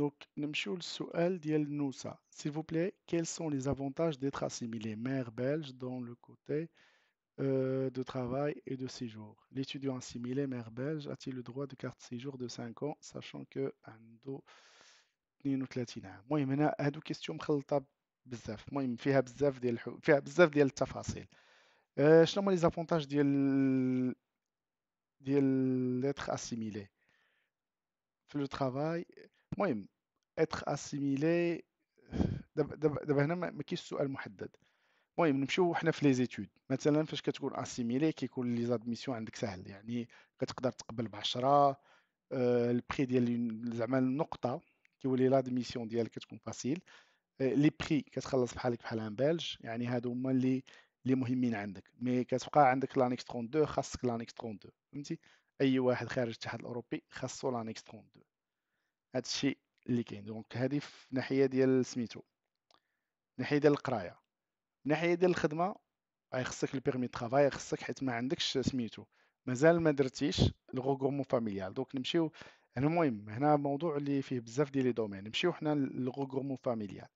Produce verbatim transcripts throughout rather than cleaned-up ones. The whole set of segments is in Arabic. Donc, نمشيو للسؤال ديال نوسا. S'il vous plaît, quels sont les avantages d'être assimilé mère belge dans le côté euh, de travail et de séjour? L'étudiant assimilé mère belge a-t-il le droit de carte séjour de cinq ans, sachant que عنده اثنين وثلاثين عام؟ المهم هنا هادو كيستيون مخلطه بزاف، المهم فيها بزاف ديال فيها بزاف ديال التفاصيل. أه شنو هما لي زافونتاج ديال ديال être assimilé في لو travail؟ المهم être assimilé دابا دابا هنا ما كاينش سؤال محدد. المهم نمشيو حنا في لي زيتود، مثلا فاش كتكون assimilé كيكون لي زادميسيون عندك سهل، يعني كتقدر تقبل ب عشرة أه البري ديال زعما النقطه كيولي لادميسيون ديالك كتكون فاسيل. لي بري كتخلص بحالك بحال ان بلج، يعني هادو هما اللي اللي مهمين عندك، مي كتبقى عندك لانيكس اثنين وثلاثين، خاصك لانيكس اثنين وثلاثين، فهمتي؟ اي واحد خارج الاتحاد الاوروبي خاصو لانيكس اثنين وثلاثين. هادشي اللي كاين. دونك هادي في ناحيه ديال سميتو ناحيه ديال القرايه. ناحيه ديال الخدمه غي خصك البيرمي طرافاي، خصك حيت ما عندكش سميتو مازال ما درتيش الغوغومون فاميليال. دونك نمشيو هنا. المهم هنا موضوع اللي فيه بزاف ديال لي دومين. نمشيو حنا للغوغومون فاميليال.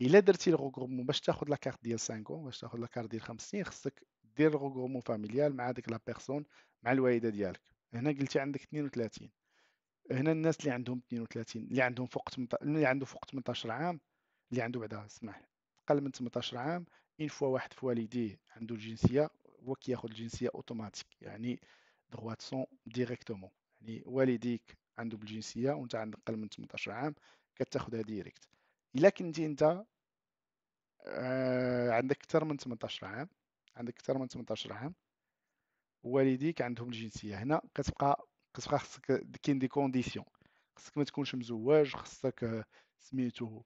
الا درتي الغوغومون باش تاخذ لا كارت ديال خمسة باش تاخذ لا كارت ديال خمس سنين، خصك دير الغوغومون فاميليال مع ديك لا بيرسون، مع الوالده ديالك. هنا قلتي عندك اثنين وثلاثين، هنا الناس اللي عندهم اثنين وثلاثين، اللي عندهم فوق اللي عنده فوق ثمنطاش عام، اللي عنده بعدا اسمح اقل من ثمنطاش عام، اين فوا واحد في والديه عنده الجنسيه هو كياخذ الجنسيه اوتوماتيك، يعني دغوا تسون ديريكتومون، يعني والديك عنده بالجنسيه وانت عندك اقل من ثمنطاش عام كتاخذها ديريكت. الا كنتي انت عندك اكثر من ثمنطاش عام، عندك اكثر من ثمنطاش عام والديك عندهم الجنسيه، هنا كتبقى كتبقى خصك كاين دي كونديسيون، خصك ما تكونش مزوج، خصك سميتو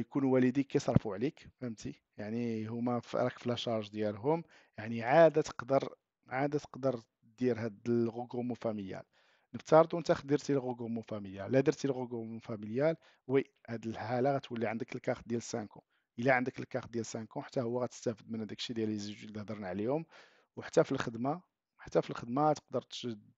يكون والديك كيصرفوا عليك، فهمتي؟ يعني هما راك في لاشارج ديالهم، يعني عاده تقدر عاده تقدر دير هاد الغوغومو فاميليال. نفترضوا انت درتي الغوغومون فاميليال، لا درتي الغوغومون فاميليال وي هاد الحاله غتولي عندك الكارت ديال خمسة. الا عندك الكارت ديال خمسة حتى هو غتستافد من هذاك الشيء ديال لي زوج اللي هضرنا عليهم. وحتى في الخدمه، حتى في الخدمه تقدر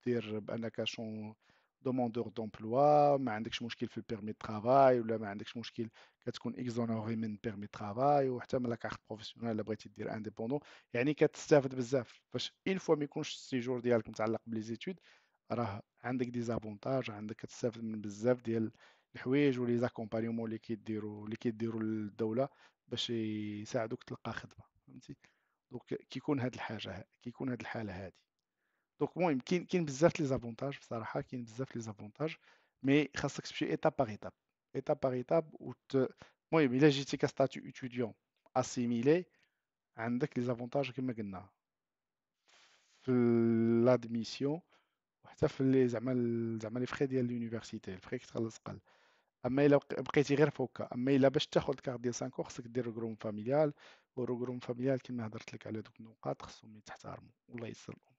دير بانك شون دوموندور دومبلوا، ما عندكش مشكل في البيرمي طرافاي ولا ما عندكش مشكل، كتكون اكزونوري من بيرمي طرافاي وحتى من لا كارت بروفيسيونيل الا بغيتي دير انديبوندون، يعني كتستافد بزاف. فاش اين فوا ما يكونش السيجور ديالك متعلق بلي زيتود راه عندك دي زافونتاج، عندك كتستافد من بزاف ديال الحوايج ولي زاكومبانيومون اللي كيديروا اللي كيديروا الدوله باش يساعدوك تلقى خدمه، فهمتي؟ دونك كيكون هاد الحاجه كيكون هاد الحاله هادي. دونك المهم كاين كاين بزاف لي زافونتاج، بصراحه كاين بزاف لي زافونتاج، مي خاصك تمشي ايتاب باغ ايتاب ايتاب باغ ايتاب. المهم الا جيتي كاستاتيو ايتوديون اسيميلي عندك لي زافونتاج كما قلنا في لادميسيون، وحتى في لي زعما زعما لي فخي ديال لونيفرسيتي الفخي كتخلص قل. اما الا بقيتي غير فوكا، اما الا باش تاخذ كارت ديال خمسة خصك دير روغروم فاميليال، وروغروم فاميليال كما هضرت لك على دوك النقاط خصهم يتحترموا. والله يسر.